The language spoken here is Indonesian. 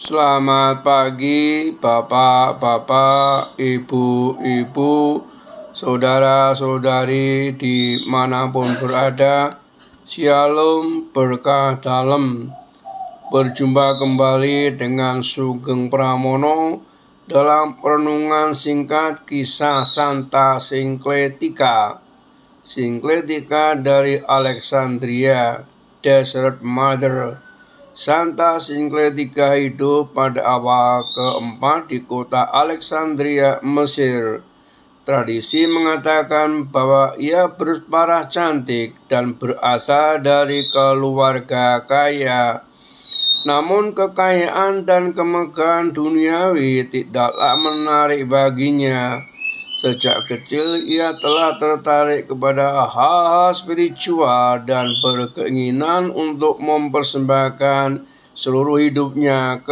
Selamat pagi bapak-bapak, ibu-ibu, saudara-saudari dimanapun berada. Shalom, berkah dalam. Berjumpa kembali dengan Sugeng Pramono dalam renungan singkat kisah Santa Syncletica. Syncletica dari Alexandria, Desert Mother. Santa Syncletica hidup pada awal keempat di kota Alexandria, Mesir. Tradisi mengatakan bahwa ia berparah cantik dan berasal dari keluarga kaya. Namun kekayaan dan kemegahan duniawi tidaklah menarik baginya. Sejak kecil ia telah tertarik kepada hal-hal spiritual dan berkeinginan untuk mempersembahkan seluruh hidupnya